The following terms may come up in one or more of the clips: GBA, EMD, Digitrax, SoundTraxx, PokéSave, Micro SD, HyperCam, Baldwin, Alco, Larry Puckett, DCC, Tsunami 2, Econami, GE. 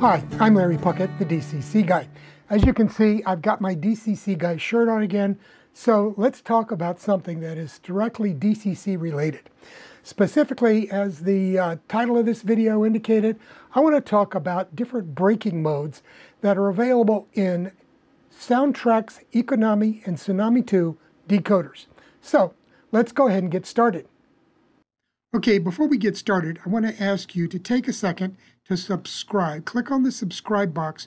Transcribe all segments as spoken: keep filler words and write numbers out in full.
Hi, I'm Larry Puckett, the D C C guy. As you can see, I've got my D C C guy shirt on again, so let's talk about something that is directly D C C related. Specifically, as the uh, title of this video indicated, I want to talk about different braking modes that are available in SoundTraxx, Econami, and Tsunami two decoders. So let's go ahead and get started. Okay, before we get started, I want to ask you to take a second to subscribe. Click on the subscribe box,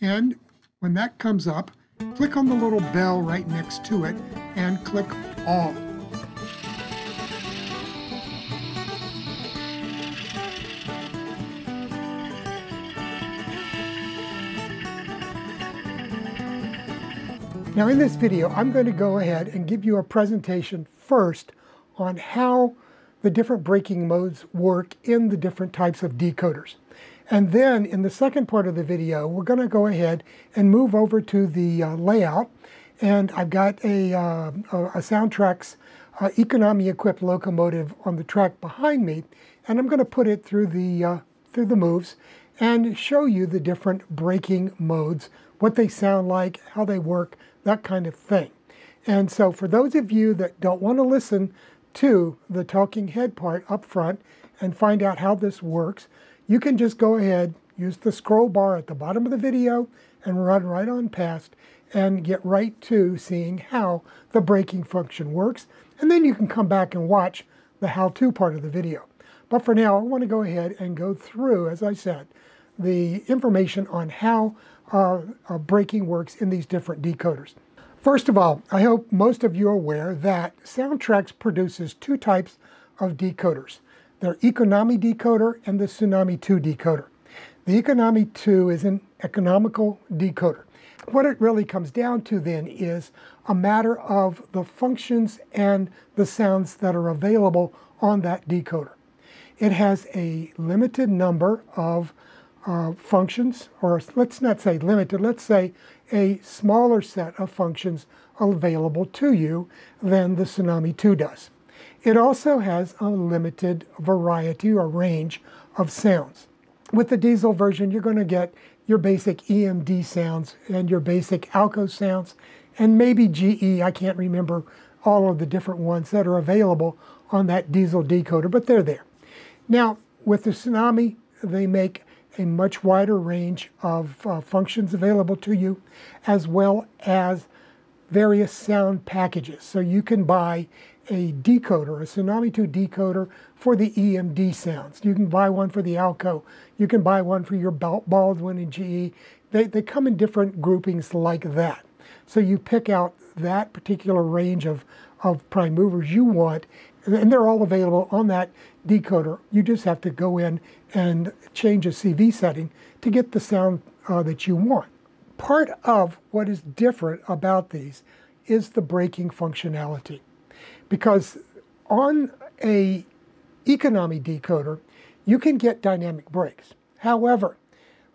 and when that comes up, click on the little bell right next to it and click all. Now in this video, I'm going to go ahead and give you a presentation first on how the different braking modes work in the different types of decoders. And then in the second part of the video, we're going to go ahead and move over to the uh, layout. And I've got a, uh, a SoundTraxx uh, Econami-equipped locomotive on the track behind me, and I'm going to put it through the, uh, through the moves and show you the different braking modes, what they sound like, how they work, that kind of thing. And so for those of you that don't want to listen to the talking head part up front and find out how this works, you can just go ahead, use the scroll bar at the bottom of the video and run right on past and get right to seeing how the braking function works. And then you can come back and watch the how-to part of the video. But for now, I want to go ahead and go through, as I said, the information on how uh, uh, braking works in these different decoders. First of all, I hope most of you are aware that SoundTraxx produces two types of decoders, their Econami decoder and the Tsunami two decoder. The Econami two is an economical decoder. What it really comes down to then is a matter of the functions and the sounds that are available on that decoder. It has a limited number of Uh, functions, or let's not say limited, let's say a smaller set of functions available to you than the Tsunami two does. It also has a limited variety or range of sounds. With the diesel version, you're going to get your basic E M D sounds and your basic Alco sounds and maybe G E. I can't remember all of the different ones that are available on that diesel decoder, but they're there. Now, with the Tsunami, they make a much wider range of uh, functions available to you, as well as various sound packages. So you can buy a decoder, a Tsunami two decoder for the E M D sounds. You can buy one for the Alco. You can buy one for your Baldwin and G E. They, they come in different groupings like that. So you pick out that particular range of, of prime movers you want, and they're all available on that decoder. You just have to go in and change a C V setting to get the sound uh, that you want. Part of what is different about these is the braking functionality, because on a Econami decoder, you can get dynamic brakes. However,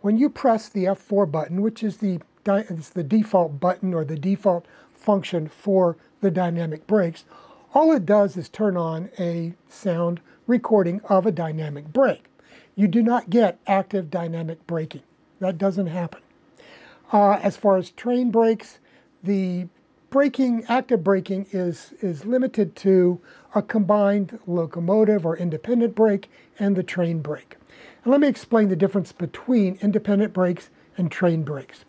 when you press the F four button, which is the, it's the default button or the default function for the dynamic brakes, all it does is turn on a sound recording of a dynamic brake. You do not get active dynamic braking. That doesn't happen. Uh, as far as train brakes, the braking, active braking is, is limited to a combined locomotive or independent brake and the train brake. And let me explain the difference between independent brakes and train brakes.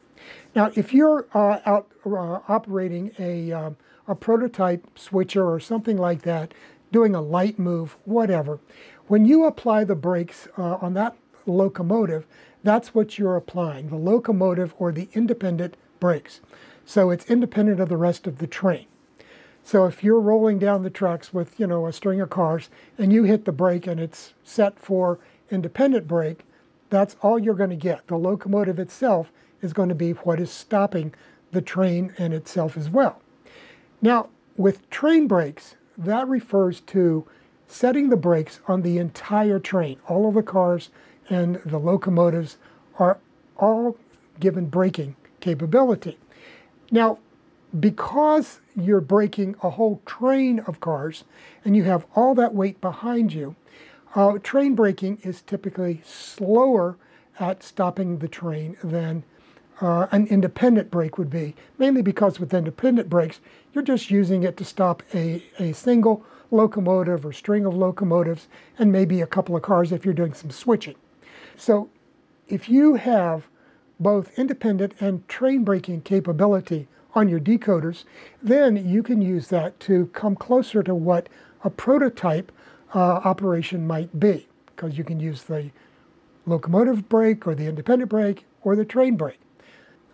Now, if you're uh, out uh, operating a um, a prototype switcher or something like that, doing a light move, whatever. When you apply the brakes uh, on that locomotive, that's what you're applying, the locomotive or the independent brakes. So it's independent of the rest of the train. So if you're rolling down the tracks with, you know, a string of cars and you hit the brake and it's set for independent brake, that's all you're going to get. The locomotive itself is going to be what is stopping the train and itself as well. Now, with train brakes, that refers to setting the brakes on the entire train. All of the cars and the locomotives are all given braking capability. Now, because you're braking a whole train of cars and you have all that weight behind you, uh, train braking is typically slower at stopping the train than uh, an independent brake would be, mainly because with independent brakes, you're just using it to stop a, a single locomotive or string of locomotives and maybe a couple of cars if you're doing some switching. So if you have both independent and train braking capability on your decoders, then you can use that to come closer to what a prototype uh, operation might be, because you can use the locomotive brake or the independent brake or the train brake.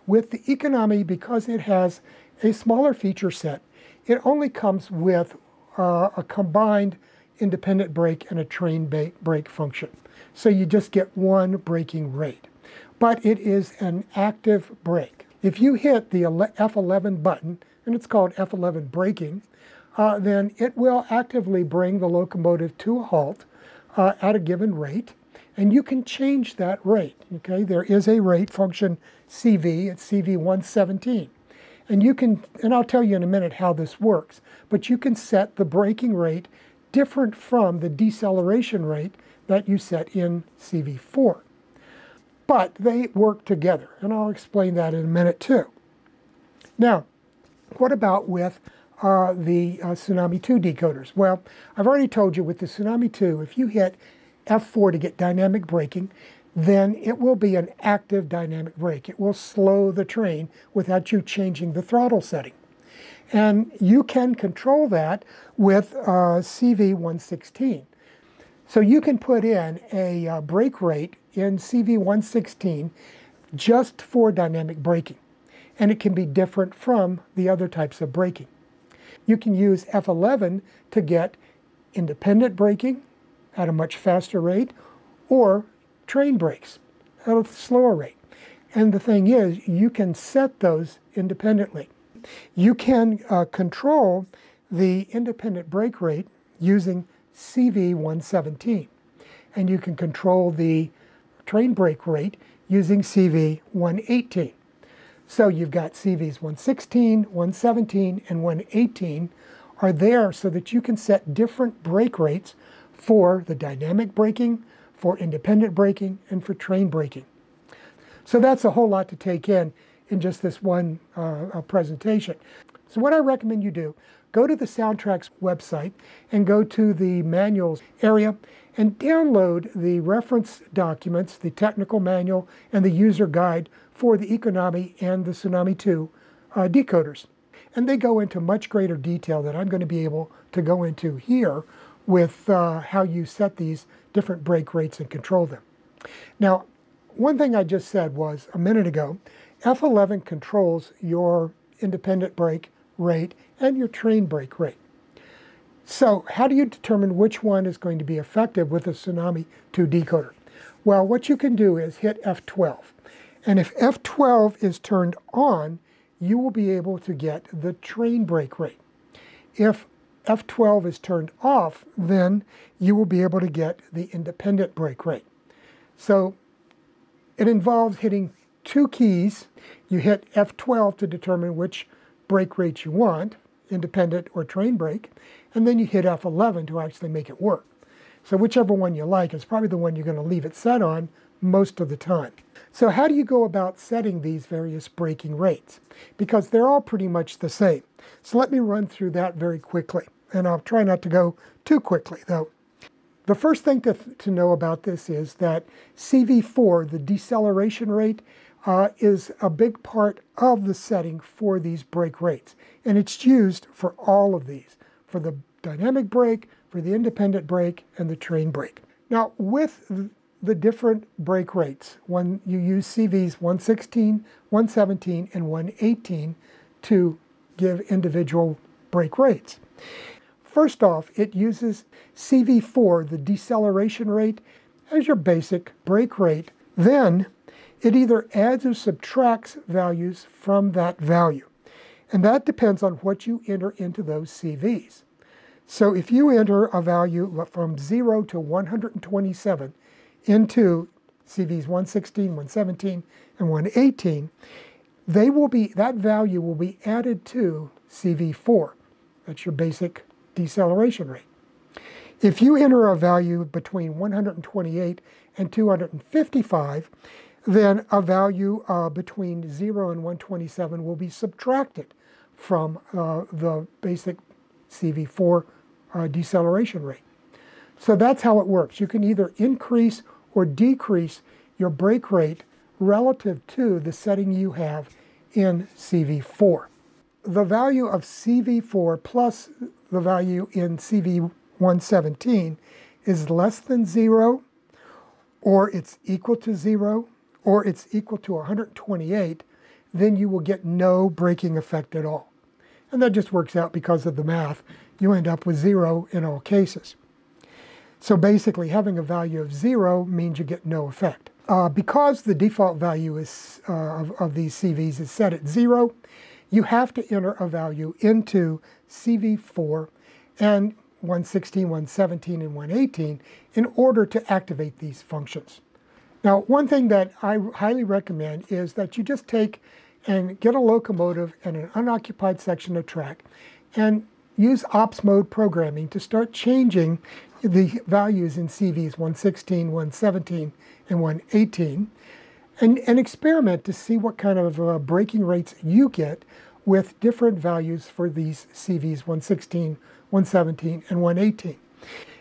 With the Econami, because it has a smaller feature set, it only comes with uh, a combined independent brake and a train brake function. So you just get one braking rate. But it is an active brake. If you hit the F eleven button, and it's called F eleven braking, uh, then it will actively bring the locomotive to a halt uh, at a given rate, and you can change that rate. Okay, there is a rate function C V, it's C V one seventeen, and you can, and I'll tell you in a minute how this works, but you can set the braking rate different from the deceleration rate that you set in C V four. But they work together, and I'll explain that in a minute too. Now, what about with uh, the uh, Tsunami two decoders? Well, I've already told you with the Tsunami two, if you hit F four to get dynamic braking, then it will be an active dynamic brake. It will slow the train without you changing the throttle setting. And you can control that with uh, C V one sixteen. So you can put in a uh, brake rate in C V one sixteen just for dynamic braking, and it can be different from the other types of braking. You can use F eleven to get independent braking at a much faster rate, or train brakes at a slower rate. And the thing is, you can set those independently. You can uh, control the independent brake rate using C V one seventeen, and you can control the train brake rate using C V one eighteen. So you've got C Vs one sixteen, one seventeen, and one eighteen are there so that you can set different brake rates for the dynamic braking, for independent braking, and for train braking. So that's a whole lot to take in in just this one uh, presentation. So what I recommend you do, go to the SoundTraxx website and go to the manuals area and download the reference documents, the technical manual and the user guide for the Econami and the Tsunami two uh, decoders. And they go into much greater detail than I'm going to be able to go into here with uh, how you set these different brake rates and control them. Now, one thing I just said was a minute ago, F eleven controls your independent brake rate and your train brake rate. So how do you determine which one is going to be effective with a Tsunami two decoder? Well, what you can do is hit F twelve. And if F twelve is turned on, you will be able to get the train brake rate. If F twelve is turned off, then you will be able to get the independent brake rate. So it involves hitting two keys. You hit F twelve to determine which brake rate you want, independent or train brake, and then you hit F eleven to actually make it work. So whichever one you like is probably the one you're going to leave it set on most of the time. So how do you go about setting these various braking rates? Because they're all pretty much the same. So let me run through that very quickly, and I'll try not to go too quickly though. The first thing to, th to know about this is that C V four, the deceleration rate, Uh, is a big part of the setting for these brake rates. And it's used for all of these, for the dynamic brake, for the independent brake, and the train brake. Now, with the different brake rates, when you use C Vs one sixteen, one seventeen, and one eighteen to give individual brake rates. First off, it uses C V four, the deceleration rate, as your basic brake rate. Then it either adds or subtracts values from that value. And that depends on what you enter into those C Vs. So if you enter a value from zero to one hundred twenty-seven into C Vs one sixteen, one seventeen, and one eighteen, they will be, that value will be added to C V four. That's your basic deceleration rate. If you enter a value between one hundred twenty-eight and two hundred fifty-five, then a value uh, between zero and one twenty-seven will be subtracted from uh, the basic C V four uh, deceleration rate. So that's how it works. You can either increase or decrease your brake rate relative to the setting you have in C V four. The value of C V four plus the value in C V one seventeen is less than zero, or it's equal to zero, or it's equal to one hundred twenty-eight, then you will get no braking effect at all. And that just works out because of the math. You end up with zero in all cases. So basically, having a value of zero means you get no effect. Uh, because the default value is, uh, of, of these C Vs is set at zero, you have to enter a value into C V four and one sixteen, one seventeen, and one eighteen in order to activate these functions. Now, one thing that I highly recommend is that you just take and get a locomotive and an unoccupied section of track and use ops mode programming to start changing the values in C Vs one sixteen, one seventeen, and one eighteen, and, and experiment to see what kind of uh, braking rates you get with different values for these C Vs one sixteen, one seventeen, and one eighteen.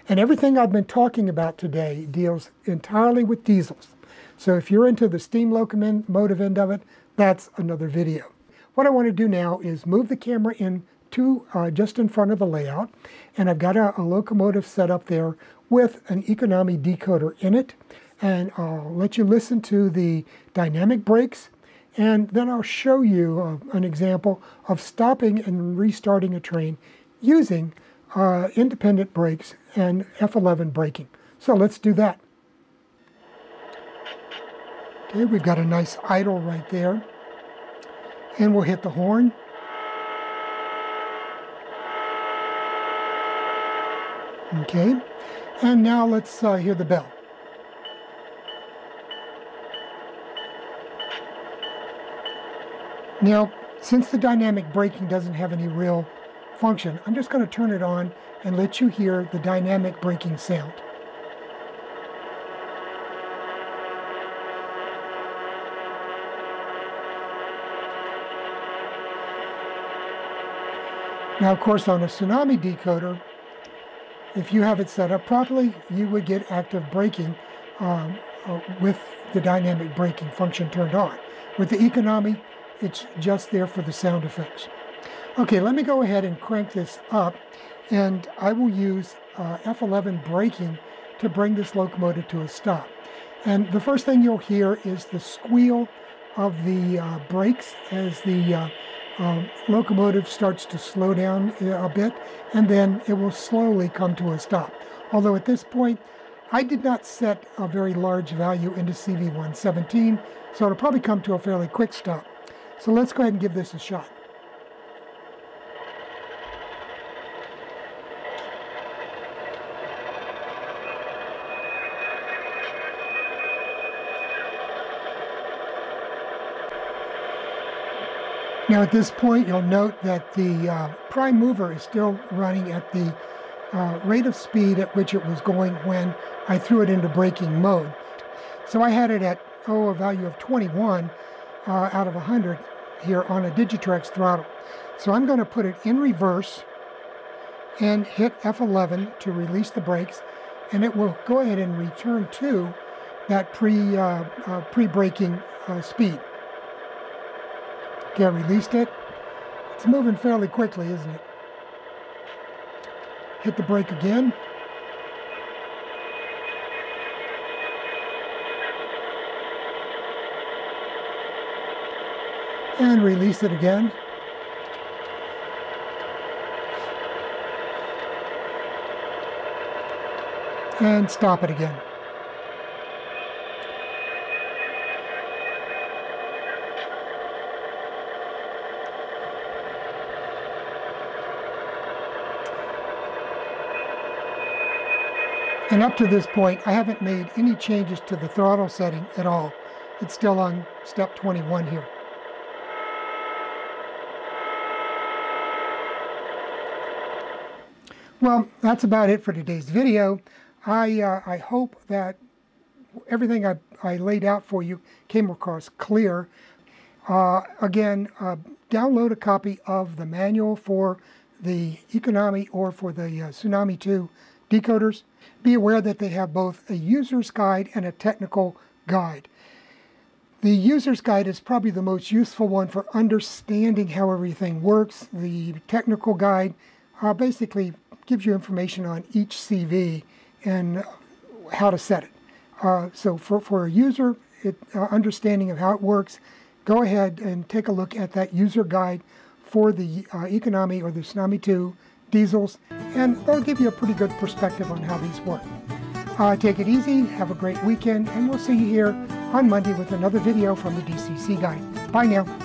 And everything I've been talking about today deals entirely with diesels. So if you're into the steam locomotive end of it, that's another video. What I want to do now is move the camera in to uh, just in front of the layout, and I've got a, a locomotive set up there with an Econami decoder in it, and I'll let you listen to the dynamic brakes, and then I'll show you uh, an example of stopping and restarting a train using Uh, independent brakes and F eleven braking. So let's do that. Okay, we've got a nice idle right there. And we'll hit the horn. Okay, and now let's uh, hear the bell. Now, since the dynamic braking doesn't have any real function, I'm just going to turn it on and let you hear the dynamic braking sound. Now, of course, on a Tsunami decoder, if you have it set up properly, you would get active braking um, uh, with the dynamic braking function turned on. With the Econami, it's just there for the sound effects. Okay, let me go ahead and crank this up, and I will use uh, F eleven braking to bring this locomotive to a stop. And the first thing you'll hear is the squeal of the uh, brakes as the uh, uh, locomotive starts to slow down a bit, and then it will slowly come to a stop. Although at this point, I did not set a very large value into C V one seventeen, so it'll probably come to a fairly quick stop. So let's go ahead and give this a shot. Now at this point, you'll note that the uh, prime mover is still running at the uh, rate of speed at which it was going when I threw it into braking mode. So I had it at, oh, a value of twenty-one uh, out of one hundred here on a Digitrax throttle. So I'm going to put it in reverse and hit F eleven to release the brakes, and it will go ahead and return to that pre, uh, uh, pre-braking uh, speed. Okay, I released it. It's moving fairly quickly, isn't it? Hit the brake again. And release it again. And stop it again. And up to this point, I haven't made any changes to the throttle setting at all. It's still on step twenty-one here. Well, that's about it for today's video. I, uh, I hope that everything I, I laid out for you came across clear. Uh, again, uh, download a copy of the manual for the Econami or for the uh, Tsunami two decoders. Be aware that they have both a user's guide and a technical guide. The user's guide is probably the most useful one for understanding how everything works. The technical guide uh, basically gives you information on each C V and how to set it. Uh, so for, for a user, it, uh, understanding of how it works, go ahead and take a look at that user guide for the uh, Econami or the Tsunami two diesels, and that'll give you a pretty good perspective on how these work. Uh, take it easy, have a great weekend, and we'll see you here on Monday with another video from the D C C Guide. Bye now.